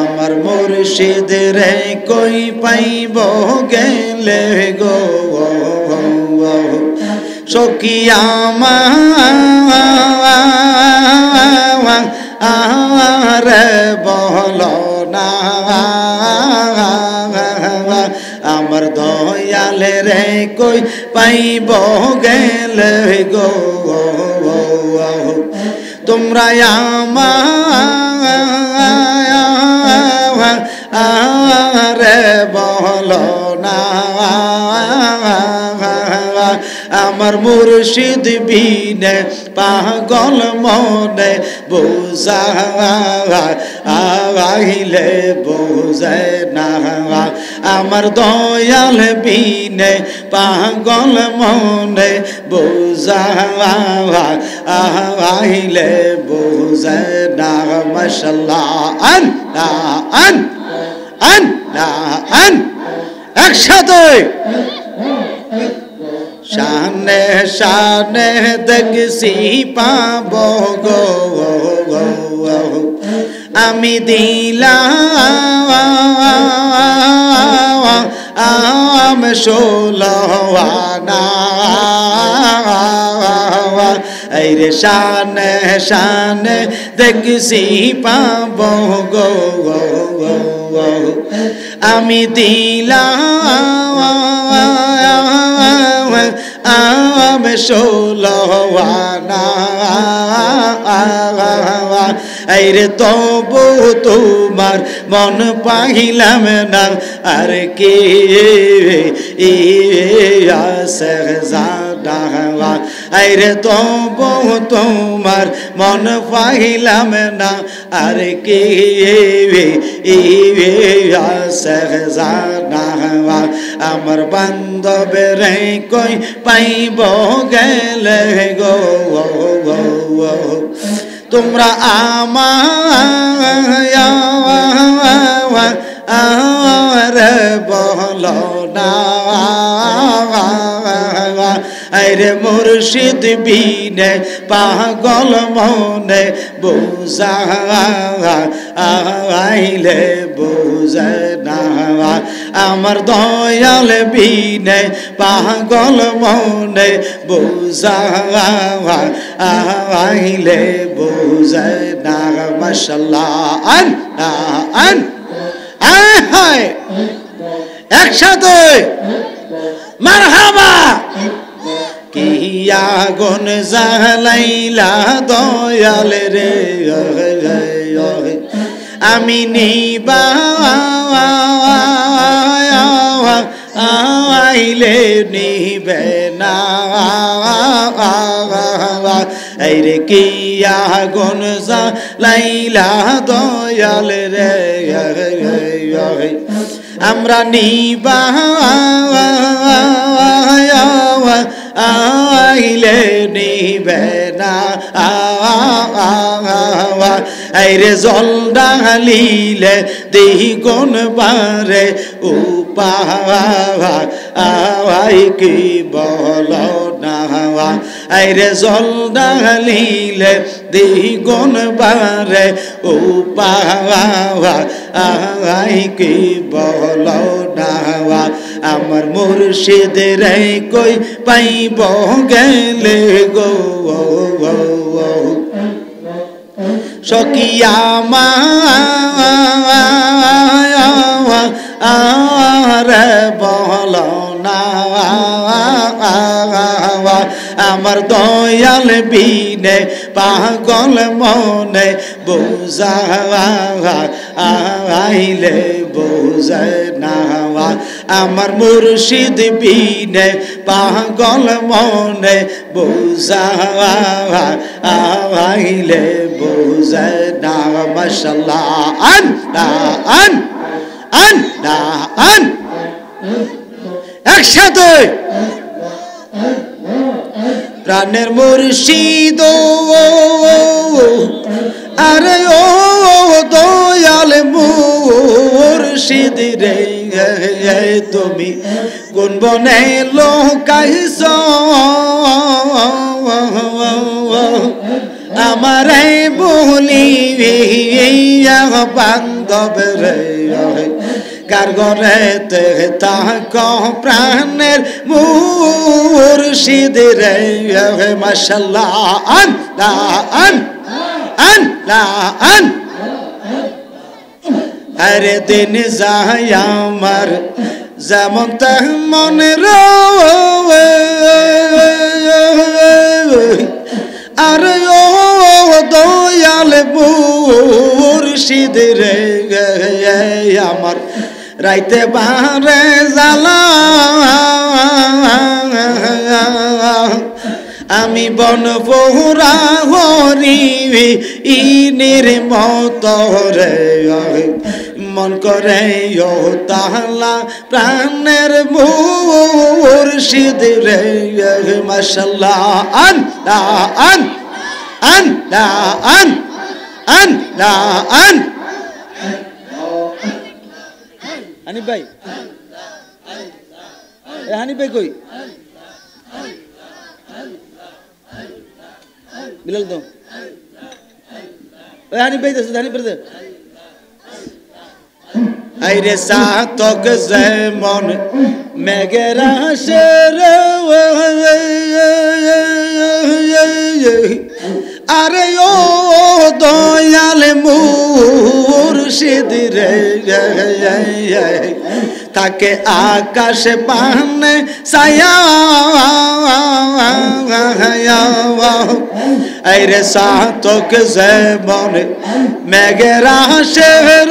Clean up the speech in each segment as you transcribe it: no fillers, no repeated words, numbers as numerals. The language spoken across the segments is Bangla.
আমার মুর্শিদের কই পাইব গেলে গো সখী আমার বলো না আমার দয়ালের কই পাইব গেলে গো তোমরা আরে বলো না আমার মুর্শিদ বিনে পাগল মনে বোঝা আইলে বোঝে না আমার দয়াল বিনে পাগল মনে বোঝা আইলে বোঝে না মাশাআল্লাহ আল্লাহ আল্লাহ একসাথে সামনে সামনে দেখছি পাব গো আমি দিলাম আমি ষোলনা রে সামনে সামনে দেখছি পাব গো আমি দিলাম আমি ষোলনা আইরে তবু তোমার মন পাইলাম না আর কে আসে জানা আইরে তবু তোমার মন পাইলাম না আর কে আসে জানা আমার বান্ধবের কই পাইব গেলে গো তোমরা আমার বলো না আরে মুর্শিদ বিনে পাগল মনে বোঝা আইলে বোঝে না আমার দয়াল বিনে পাগল মনে বোঝা আইলে বোঝে না মাশাআল্লাহ আল্লাহ আল্লাহ একসাথে মারহাবা কিয়া আগুন জ্বালাইলা দয়াল রে আমি নিবা আইলে নিবে না আইরে কিয়া আগুন জ্বালাইলা দয়াল রে আমরা নিবা আইলে নিবে না আইরে জল ডালিলে দেহি গুণ বারে উপায় আই কি বলো না আইরে জল ডালিলে দেহি গুণ বারে উপায় আই কি বলো না আমার মুর্শিদের কই পাইব গেলে গো সখী আমার বলো না আমার দয়াল বিনে পাগল মনে বোঝা আইলে বোঝে না আমার মুর্শিদ বিনে পাগল মনে বোঝা আইলে বোঝে না মাশাআল্লাহ আল্লাহ আল্লাহ একসাথে প্রাণের মুর্শিদ আরে ও দয়াল মুর্শিদ রে তুমি কোন বনে লোকাইছ amare boli ye bandob re কারগরেতে তাক প্রাণের মুর্শিদ রে মাশাআল্লাহ আন লা আন আন লা আন আরে দিন যায় আমার যেমন তেমন রয়ে আরে ও দয়াল মুর্শিদ রে আমার রাইতে বারে জালা আমি বন পোরা হরি ইনির মত রে মন করে তাহলা প্রাণের মুর্শিদ রে মাশাআল্লাহ আন লা আন আন লা আন আন লা আন حنيف بھائی حنيف بھائی کوئی بلال دو حنيف بھائی دست حنيف برد ايرے ساتھ توک زمون میں گرا شر ارے او دویال মুর্শিদ রে তাকে আকাশ পানে ছায়া আইরে সাতক জীবন মেঘরা শের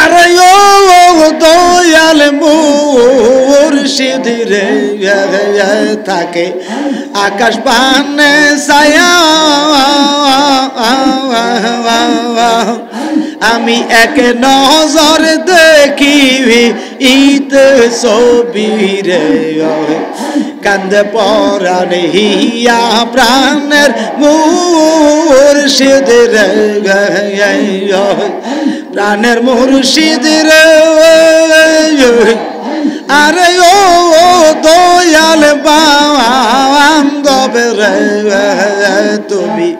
আরে ও দয়াল মুর্শিদ রে তাকে আকাশ পানে ছায়া আমি এক নজর দেখিবি ঈদ ছবি রে কান্দে পরাণ হিয়া প্রাণের মুর্শিদ রে প্রাণের মুর্শিদ রে আরে ও দয়াল বান্দব রে তুমি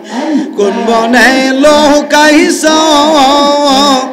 কোন বনে লোকাইছ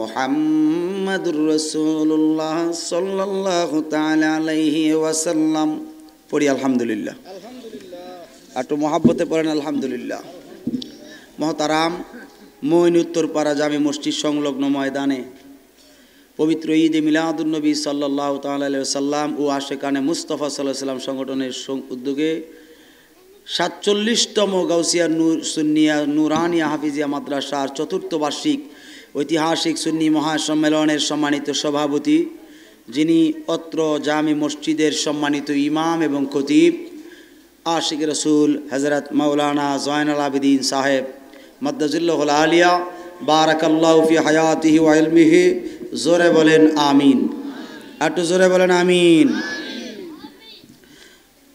محمد رسول الله صلى الله تعالى عليه وسلم পড়ি আলহামদুলিল্লাহ আটো محبته পড়েন আলহামদুলিল্লাহ মহতারাম মঈন উত্তরপাড়া জামে মসজিদ সংলগ্ন ময়দানে পবিত্র ঈদ এ মিলাদুন নবী সাল্লাল্লাহু তাআলা আলাইহি ওয়াসাল্লাম ও আশিকানে মুস্তাফা সাল্লাল্লাহু আলাইহি ওয়াসাল্লাম সংগঠনের উদ্যোগে 47 তম গাউসিয়া নূর সুন্নিয়া নূরানিয়া হাফিজিয়া মাদ্রাসার চতুর্থ বার্ষিক ঐতিহাসিক সুন্নি মহাসম্মেলনের সম্মানিত সভাপতি যিনি অত্র জামি মসজিদের সম্মানিত ইমাম এবং খতিব আশিক রাসূল হযরত মাওলানা জয়নুল আবেদিন সাহেব মাদ্দাজুল্লাহুল আলিয়া বারাকাল্লাহু ফি হায়াতিহি ওয়া ইলমিহি জোরে বলেন আমিন একটু জোরে বলেন আমিন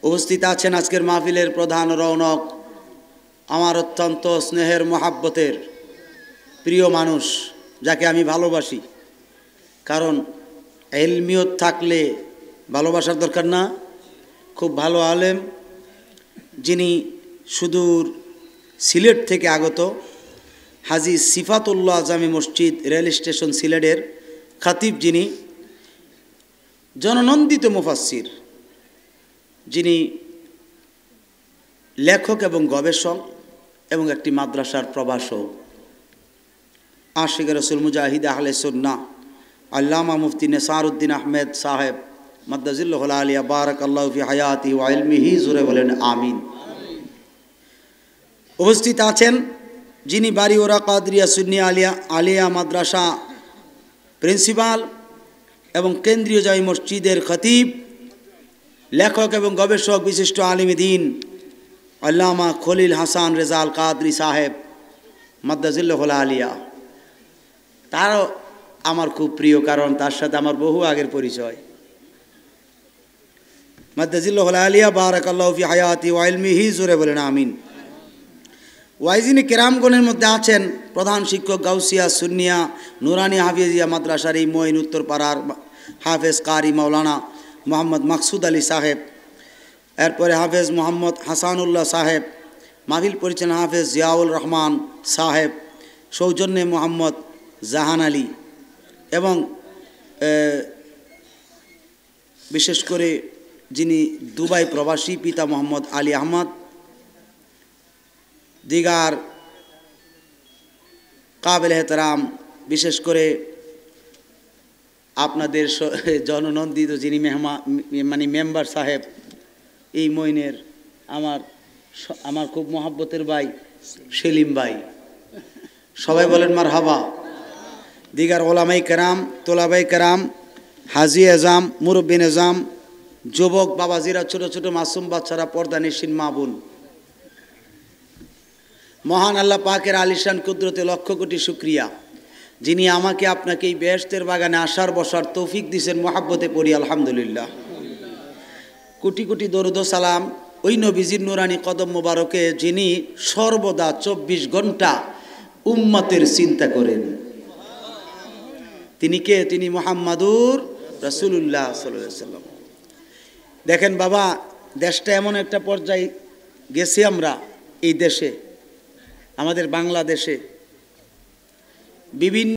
উপস্থিত আছেন আজকের মাহফিলের প্রধান রৌনক আমার অত্যন্ত স্নেহের মহব্বতের প্রিয় মানুষ যাকে আমি ভালোবাসি কারণ ইলমিয়ত থাকলে ভালোবাসার দরকার না খুব ভালো আলেম যিনি সুদূর সিলেট থেকে আগত হাজী সিফাতুল্লাহ জামে মসজিদ রেল স্টেশন সিলেটের খতিব যিনি জননন্দিত মুফাসসির যিনি লেখক এবং গবেষক এবং একটি মাদ্রাসার প্রভাষক আশিক রাসূল মুজাহিদ আহলে সুন্নাহ আল্লামা মুফতি নিসারউদ্দিন আহমেদ সাহেব মাদাজিল্লাহুল আলিয়া বারাকাল্লাহু ফি হায়াতিহি ওয়া ইলমিহি জুরে বলেন আমিন উপস্থিত আছেন যিনি বাড়িওরা কাদরিয়া সুন্নি আলিয়া আলিয়া মাদ্রাসা প্রিন্সিপাল এবং কেন্দ্রীয় জামি মসজিদের খতিব লেখক এবং গবেষক বিশিষ্ট আলিম দ্বীন আল্লামা খলিল হাসান রেজাল কাদরি সাহেব মাদ্দাজিল্লাহুল আলিয়া তারও আমার খুব প্রিয় কারণ তার সাথে আমার বহু আগের পরিচয় মাদ্দাজিল্লাহুল আলিয়া বারাকাল্লাহু ফি হায়াতি ওয়া ইলমিহি জুরে বলেন আমিন ওয়াইজিনে কেরামগণের মধ্যে আছেন প্রধান শিক্ষক গাউসিয়া সুন্নিয়া নুরানি হাফিজিয়া মাদ্রাসার মঈন উত্তরপাড়ার হাফেজ কারি মাওলানা মোহাম্মদ মাকসুদ আলী সাহেব এরপরে হাফেজ মোহাম্মদ হাসানুল্লাহ সাহেব মাহফিল পরিচালনা হাফেজ জিয়াউল রহমান সাহেব সৌজন্যে মোহাম্মদ জাহান আলী এবং বিশেষ করে যিনি দুবাই প্রবাসী পিতা মোহাম্মদ আলী আহমদ দিগার কাবিল এহতরাম বিশেষ করে আপনাদের জননন্দিত যিনি মানে মেম্বার সাহেব এই মইনের আমার খুব মহব্বতের ভাই সেলিম ভাই সবাই বলেন মারহাবা দিগার ওলামায়ে কেরাম তোলাবায়ে কেরাম হাজি এজাম মুরব্বী এজাম যুবক বাবাজিরা ছোট ছোট মাসুম বাচ্চারা পর্দা নিশিন মা বোন মহান আল্লাহ পাকের আলিশান কুদরতে লক্ষ কোটি শুকরিয়া যিনি আমাকে আপনাকে এই বেহেশতের বাগানে আসার বসার তৌফিক দিয়েছেন মহব্বতে পড়ি আলহামদুলিল্লাহ কোটি কোটি দরুদ ও সালাম ওই নবীজির নূরানি কদম মোবারকে যিনি সর্বদা ২৪ ঘন্টা উম্মতের চিন্তা করেন তিনি কে তিনি মুহাম্মাদুর রাসূলুল্লাহ সাল্লাল্লাহু আলাইহি সাল্লাম দেখেন বাবা দেশটা এমন একটা পর্যায়ে গেছি আমরা এই দেশে আমাদের বাংলাদেশে বিভিন্ন